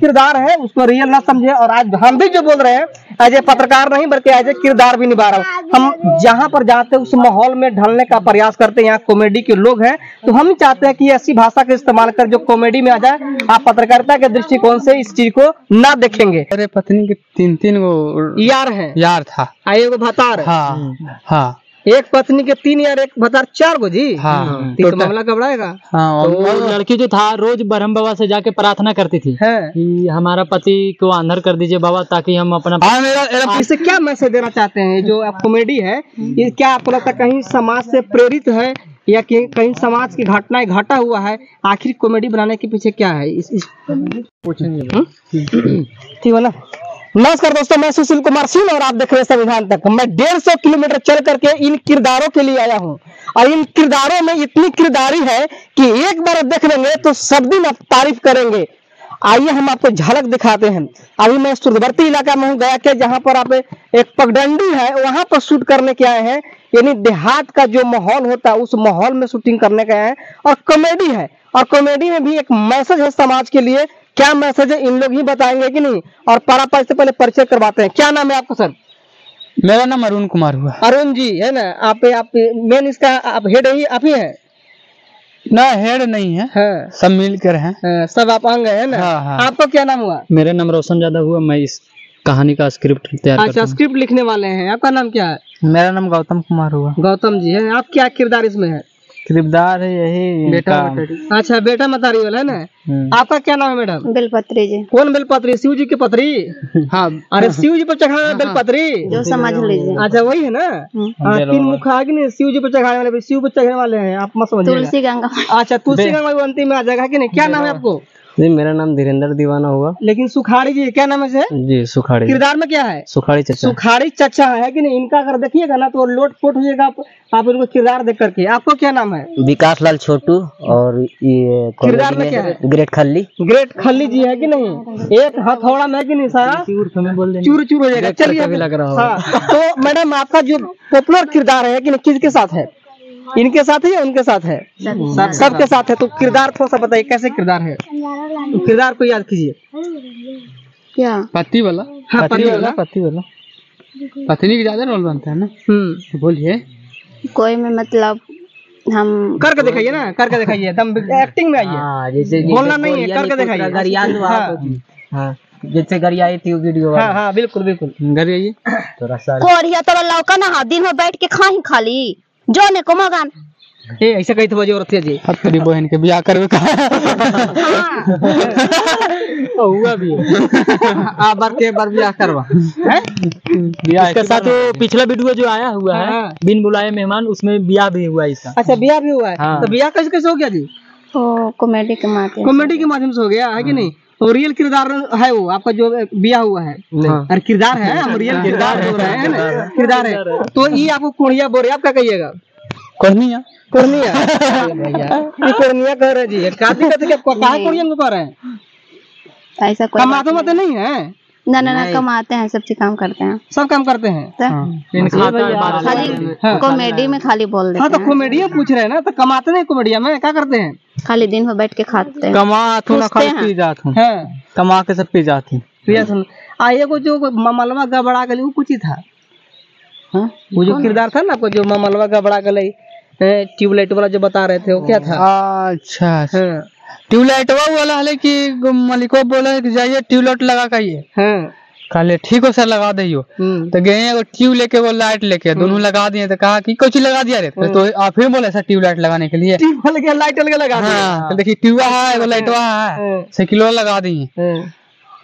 किरदार है उसको रियल ना समझे। और आज हम भी जो बोल रहे हैं एज ए पत्रकार नहीं बल्कि एज ए किरदार भी निभा रहा हूँ। हम जहाँ पर जाते हैं उस माहौल में ढलने का प्रयास करते हैं। यहाँ कॉमेडी के लोग हैं तो हम चाहते हैं कि ऐसी भाषा का इस्तेमाल कर जो कॉमेडी में आ जाए। आप पत्रकारिता के दृष्टिकोण से इस चीज को ना देखेंगे। मेरे पत्नी के तीन गो यार है, यार था आयोग भतार। हाँ हाँ, एक पत्नी के तीन यार एक भतार चार गो जी। हाँ, तो मामला घबराएगा। हाँ, तो लड़की जो था रोज ब्रह्म बाबा से जाके प्रार्थना करती थी कि हमारा पति को अंधर कर दीजिए बाबा ताकि हम अपना। इसे क्या मैसेज देना चाहते हैं? जो कॉमेडी है ये क्या आपको लगता है कहीं समाज से प्रेरित है या कहीं समाज की घटनाएं घटा हुआ है? आखिर कॉमेडी बनाने के पीछे क्या है? ठीक है ना। नमस्कार दोस्तों, मैं सुशील कुमार सिंह और आप देख रहे हैं संविधान तक। मैं 150 किलोमीटर चल करके इन किरदारों के लिए आया हूं और इन किरदारों में इतनी किरदारी है कि एक बार देख लेंगे तो सब दिन आप तारीफ करेंगे। आइए हम आपको झलक दिखाते हैं। अभी मैं सुदूरवर्ती इलाका में हूँ, गया के, जहाँ पर आप एक पगडंडी है वहां पर शूट करने के आए हैं। यानी देहात का जो माहौल होता है उस माहौल में शूटिंग करने के आए हैं। और कॉमेडी है और कॉमेडी में भी एक मैसेज है समाज के लिए। क्या मैसेज है इन लोग ही बताएंगे कि नहीं। और पारापार से पहले परिचय करवाते हैं। क्या नाम है आपका सर? मेरा नाम अरुण कुमार हुआ। अरुण जी है ना, आप मेन इसका आप हेड ही आप ही हैं ना? हेड नहीं है, है। सब मिलकर हैं। है, सब आप अंग है ना। हाँ, हाँ। आपका क्या नाम हुआ? मेरा नाम रोशन जादव हुआ। मैं इस कहानी का स्क्रिप्ट तैयार करता हूं। स्क्रिप्ट लिखने वाले हैं। आपका नाम क्या है? मेरा नाम गौतम कुमार हुआ। गौतम जी है। आप क्या किरदार इसमें है? किरदार है यही बेटा। अच्छा, बेटा मतारी वाला है ना। आपका क्या नाम है मैडम? बेलपत्री जी। कौन बेलपत्री? शिव जी की पत्री। हाँ, अरे शिव जी पर चढ़ाने बेलपत्री जो समझ लीजिए। अच्छा वही है ना। तीन मुख आगे नहीं, शिव जी पर चढ़ाने वाले, शिव पर चढ़ने वाले हैं आप मत समझिए। तुलसी गंगा। अच्छा, तुलसी गंगा अंतिम में आ जाएगा की नहीं। क्या नाम है आपको? जी मेरा नाम धीरेन्द्र दीवाना हुआ। लेकिन सुखाड़ी जी क्या नाम है? जी सुखाड़ी। किरदार में क्या है? सुखाड़ी चचा। सुखाड़ी चचा है कि नहीं? इनका अगर देखिएगा ना तो लोट पोट हो जाएगा आप इनको किरदार देख करके। आपको क्या नाम है? विकास लाल छोटू। और ये किरदार में क्या है? ग्रेट खल्ली। ग्रेट खल्ली जी है कि नहीं? एक हथौड़ा में कि नहीं सारा चूर चूर हो जाएगा। चलिए लग रहा है। तो मैडम आपका जो पॉपुलर किरदार है कि नहीं किसके साथ है? इनके साथ है या उनके साथ है? सबके साथ है। तो किरदार थोड़ा सा बताइए कैसे किरदार है? किरदार को याद कीजिए। क्या पति वाला? हाँ पति वाला। पति वाला पत्नी की ज्यादा रोल बनता है ना। बोलिए कोई में मतलब हम करके दिखाइए ना, करके दिखाइए एकदम एक्टिंग में आइए, बोलना नहीं है, करके दिखाइए। अगर याद हुआ हाँ जैसे घर आई थी वीडियो। हाँ हाँ बिल्कुल बिल्कुल घर आइए थोड़ा सा कोरिया तो लौका ना दिन में बैठ के खाही खाली जो ने कोमगान ए ऐसा कहित बजे औरत जी हतरी बहन के बियाह करबे का। हां हुआ भी आ बार के बार बियाह करवा हैं बियाह इसके साथ। वो पिछला वीडियो जो आया हुआ है बिन बुलाए मेहमान, उसमें बियाह भी हुआ इसका। अच्छा बियाह भी हुआ है। हाँ। तो बियाह कैसे कैसे हो गया जी? ओ कॉमेडी के माध्यम, कॉमेडी के माध्यम से हो गया है कि नहीं। और रियल किरदार है वो आपका जो बिया हुआ है। अरे किरदार है हम रियल किरदार हो रहे हैं ना, किरदार है। तो ये आपको कोढ़िया बोरिया आपका कहिएगा? कोढ़िया कोढ़िया ये कोढ़िया कह रहे जी काफी कहते क्या कहा कोढ़िया को कह रहे हैं? ऐसा कोई कमाते मत नहीं है ना ना ना कमाते हैं, सब काम करते हैं, सब काम करते हैं। कॉमेडी में खाली बोल देते हैं। तो कॉमेडी पूछ रहे हैं ना, तो कमाते नहीं कॉमेडिया में क्या करते हैं? खाली दिन में बैठ के खाते हैं। कमा के सब पी जाते हैं। आइए को जो ममलवा गबड़ा गई वो कुछ ही था। वो जो किरदार था ना आपको जो ममलवा गबड़ा गई ट्यूबलाइट वाला जो बता रहे थे वो क्या था? अच्छा ट्यूबलाइट वाला है कि मलिको बोला है कि जाइए ट्यूबलाइट लगा कर आइए। कहले ठीक हो सर लगा दियो। तो गए वो ट्यूब लेके वो लाइट लेके दोनों लगा दिए। तो कहा कि कुछ लगा दिया रे। तो आप फिर बोले सर ट्यूब लाइट लगाने के लिए लाइट लगा। हाँ देखिए ट्यूबा है लाइटवा है साइकिलो लगा दिए।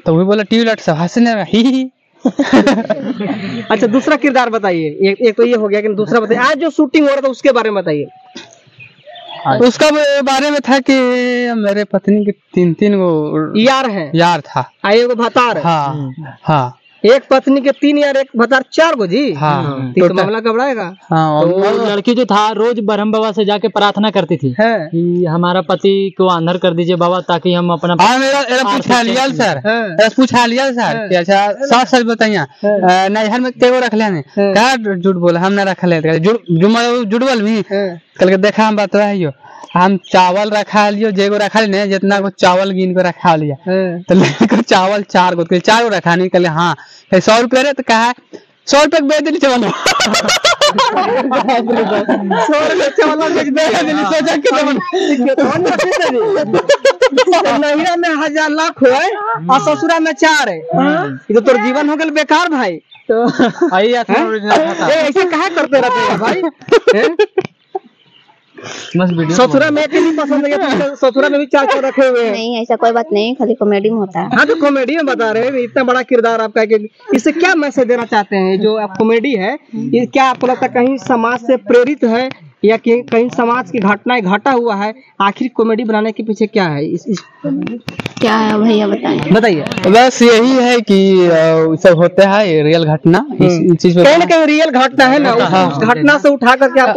तो वही बोला ट्यूब लाइट सब हंसने ही। अच्छा दूसरा किरदार बताइए। एक तो ये हो गया कि दूसरा बताइए आज जो शूटिंग हो रहा था उसके बारे में बताइए। उसका बारे में था कि मेरे पत्नी के तीन गो यार है, यार था आयोग भतार। हाँ हाँ, एक पत्नी के तीन यार एक भतार चार गो जी। हाँ तो मामला घबराएगा। हाँ तो लड़की जो था रोज ब्रह्म बाबा से जाके प्रार्थना करती थी कि हमारा पति को अंधर कर दीजिए बाबा ताकि हम अपना। पूछा लिया सर। अच्छा साफ साफ बताइए नैहर में तेगो रख लेने क्या झूठ बोला? हम न रख लेते जुड़वल भी कल के देखा हम बात रही हो। हम चावल रखा लियो जेगो रखा ने जितना को चावल गिन को रखा लिया तो लेको चावल चार गो चार गो रखा नहीं कहले हाँ 100 रुपया रे तो कहा 100 रुपया बेच देली चावल 100 रुपया चावल बेच देली सोचा के तो नहिरा में 1000 लाख होए और ससुरा में 4 है ये तो तोर जीवन हो गेल बेकार भाई तो आई ऐसे कहा करते रहते भाई ससुरा में भी पसंद है, ससुरा में भी चार चार रखे हुए हैं। नहीं ऐसा कोई बात नहीं, खाली कॉमेडी में होता है। हाँ तो कॉमेडी में बता रहे हैं, इतना बड़ा किरदार आपका कि इससे क्या मैसेज देना चाहते हैं? जो आप कॉमेडी है ये क्या आपको लगता है कहीं समाज से प्रेरित है या कहीं समाज की घटनाएं घटा हुआ है? आखिर कॉमेडी बनाने के पीछे क्या है? क्या है भैया बताइए बताइए। बस यही है कि सब होता है रियल घटना, इस चीज पे कहीं ना कहीं रियल घटना है ना, उस घटना से उठा करके आप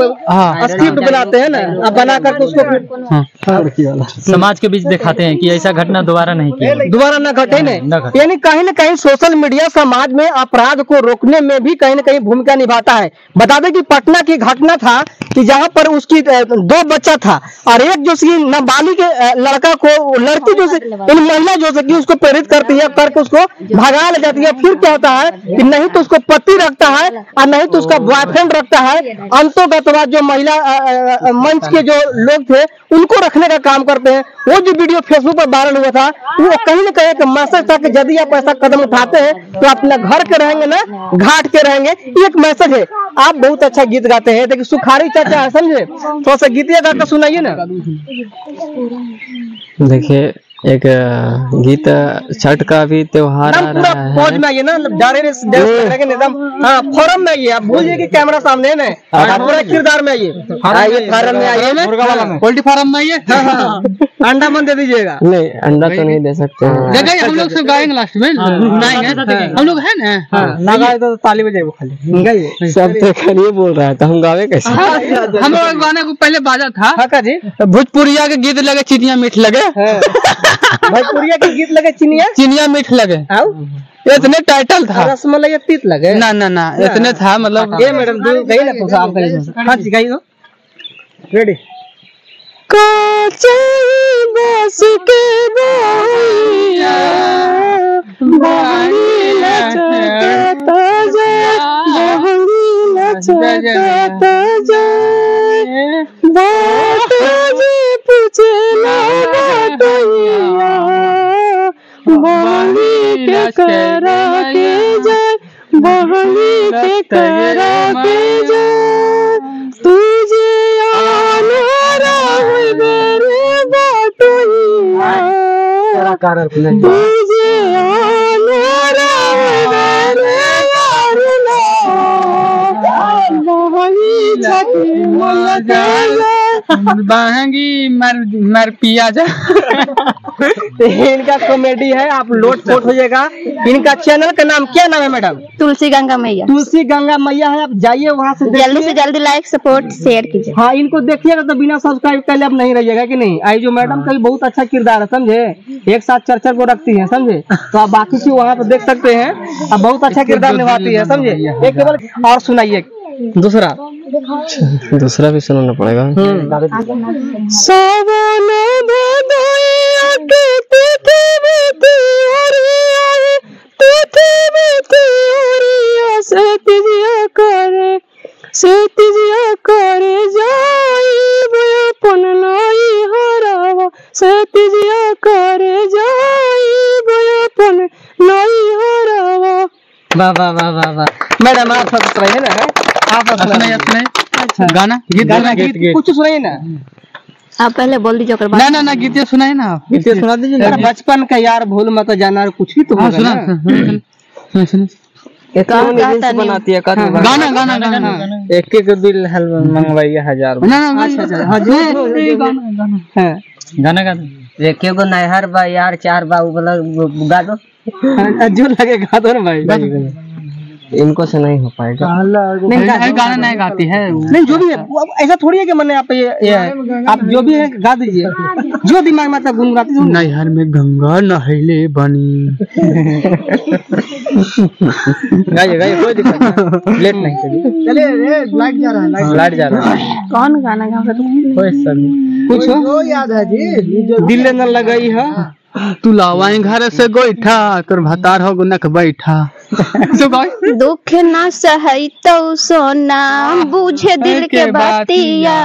स्क्रिप्ट बनाते हैं ना, आप बना करके उसको समाज के बीच दिखाते हैं कि ऐसा घटना दोबारा नहीं किया, दोबारा ना घटे ना। यानी कहीं ना कहीं सोशल मीडिया समाज में अपराध को रोकने में भी कहीं ना कहीं भूमिका निभाता है। बता दें कि पटना की घटना था कि जहाँ पर उसकी 2 बच्चा था और एक जो सी नाबालिग लड़का को लड़की जो सी इन महिला जो सकी उसको प्रेरित करती है, करके उसको भगा ले जाती है। फिर क्या होता है कि नहीं तो उसको पति रखता है और नहीं तो उसका बॉयफ्रेंड रखता है। अंतोगतवाद जो महिला मंच के जो लोग थे उनको रखने का काम करते हैं। वो जो वीडियो फेसबुक पर वायरल हुआ था वो कहीं ना कहीं एक मैसेज था कि यदि आप ऐसा कदम उठाते हैं तो अपना घर के रहेंगे ना घाट के रहेंगे, ये एक मैसेज है। आप बहुत अच्छा गीत गाते हैं, देखिए सुखारी चाचा है समझे, थोड़ा सा गीत गा कर सुनाइए ना। देखिए एक गीत छठ का भी त्योहार आ रहा है, फौज में आइए ना, फोरम में आइए, आप भूलिए कि कैमरा सामने है ना, पूरा किरदार में आइए, फार्म में आइए ना, पोल्ट्री फार्म में आइए। अंडा मन दे दीजिएगा। नहीं अंडा तो नहीं दे सकते हैं, हम लोग सब गाएंगे लास्ट में, हम लोग है ना गाए तो ताली बजाए वो खाली सब ये बोल रहा है तो हम गावे कैसे? हम लोग गाने को पहले बाजा था जी, भोजपुरिया के गीत लगे चीटिया मीठ लगे, भोजपुरिया के गीत लगे चिनिया चिनिया मीठ लगे, इतने टाइटल था, रसमलाई तीत लगे ना ना ना, इतने था मतलब। ये मैडम गई ना कुछ आप गई हो रेडी काचे बस के बोइया बारी लचकता जाए बारी लचकता जाए बात जी पूछे ना बताइया बारी के करा के जाए बारी के करा के जाए तुझे बहंगी मर पिया जा। इनका कॉमेडी है, आप लोटपोट हो जाएगा। इनका चैनल का नाम क्या नाम है मैडम? तुलसी गंगा मैया। तुलसी गंगा मैया है, आप जाइए वहाँ से जल्दी लाइक सपोर्ट शेयर कीजिए। हाँ इनको देखिएगा तो बिना सब्सक्राइब पहले अब नहीं रहिएगा कि नहीं। आई जो मैडम का भी बहुत अच्छा किरदार है समझे, एक साथ चर्चा को रखती है समझे, तो आप बाकी से वहाँ पर देख सकते हैं, आप बहुत अच्छा किरदार निभाती है समझे। एक केवल और सुनाइए दूसरा, दूसरा भी सुनाना पड़ेगा। वाह वाह वाह वाह वाह मैडम आप है ना, आप अच्छा गाना गीत कुछ सुनाइए ना। आप पहले बोल दीजिए ओकर बाद ना ना ना गीत सुनाइए ना, आप गीत सुना दीजिए। बचपन का यार भूल मत जाना, कुछ भी तो सुना बनाती है गाना गाना गाना। एक एक बिल मंगवाइए 1000 गाना गाना। एक एगो नहर बा यार 4 बा गा दो जो लगेगा तो ना भाई, इनको से नहीं हो पाएगा। नहीं गाना नहीं गाती है, नहीं जो भी है ऐसा थोड़ी है कि मैंने आप ये आप जो भी है गा दीजिए जो दिमाग में आता गुनगुनाती। नहर में गंगा नहले बनी गाइए गाइए कोई दिक्कत नहीं, लेट नहीं करिए। चले रे लाइट जा रहा है, लाइट जा रहा है। कौन गाना गाओगे तुम? कोई सभी कुछ हो याद है जी, दिल न लगाई है तू लावाएं घर से गोइठा, तोर भतार हो गुनक बैठा। दुख ना सही तो सोना, बुझे दिल के बातिया,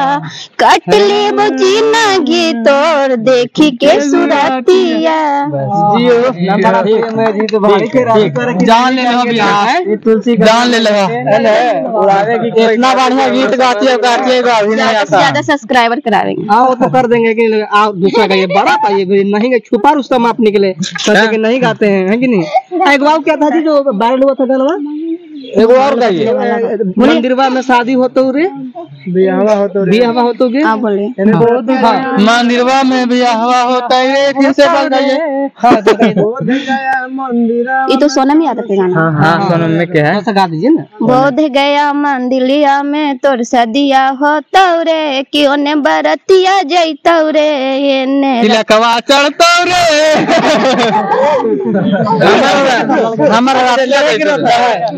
कट ले वो जिंदगी तोर देखी के सुरतिया। जान ले लो बिहार, तुलसी जान ले लो। इतना बढ़िया गीत गाती है, ज्यादा सब्सक्राइबर कराएंगे। आओ तो कर देंगे कि आप दूसरा गाइए, बड़ा पाइए नहीं छुपा रुस्ता मापने के लिए सर नहीं गाते हैं कि नहीं। एक बार क्या था जी जो वायरल हुआ था गलवा, एगो और गाइए मंदिरवा में शादी होतो रे बियाहवा होतो, बियाहवा होतो गे मंदिरवा में बियाहवा होता रे। फिर से बोल गाइए। हां ये तो सोनम याद है गाना। हां सोनम में क्या है ऐसा गा दीजिए ना। बोध गया मंदिरिया में तोर शादीया होतो रे, क्यों ने बरतिया जइतो रे, एने तिलकवा चढ़तो रे। हमर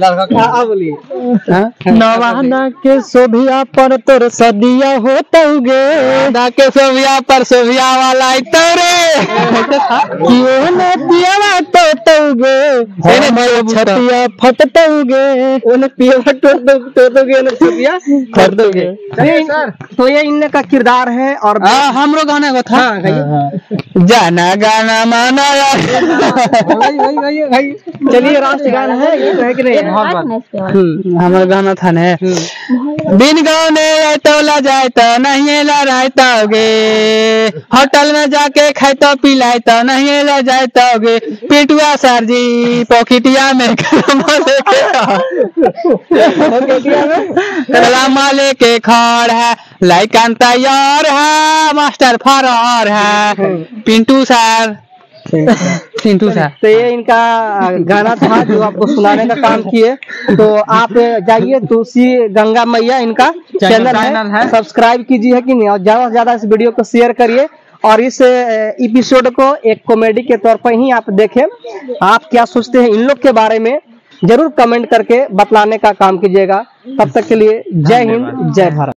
लड़का नवाना के सोभिया पर तोर सदिया होता के, सोभिया पर सोभिया वाला छतिया फटतोगे, पियवा तोड़ दोगे। तो ये इन का किरदार है। और हम लोग गाना था जाना गाना माना। चलिए राष्ट्र गान है कि नहीं हमारा गाना था ने। बिन गाने तोला जाए तो नहीं लड़ाइतोगे, होटल में जाके खाइतो पिलाए तो नहीं ले जाइतोगे, पिटुआ सर जी पॉकेटिया में कलमा लेके खड़ है, लाइकन तैयार है, मास्टर फरार है, पिंटू सर सिंधु साहब। तो ये इनका गाना था जो आपको सुनाने का काम किए। तो आप जाइए तुलसी गंगा मैया इनका चैनल है, सब्सक्राइब कीजिए कि नहीं, और ज्यादा से ज्यादा इस वीडियो को शेयर करिए। और इस एपिसोड को एक कॉमेडी के तौर पर ही आप देखें। आप क्या सोचते हैं इन लोग के बारे में जरूर कमेंट करके बतलाने का काम कीजिएगा। तब तक के लिए जय हिंद जय भारत।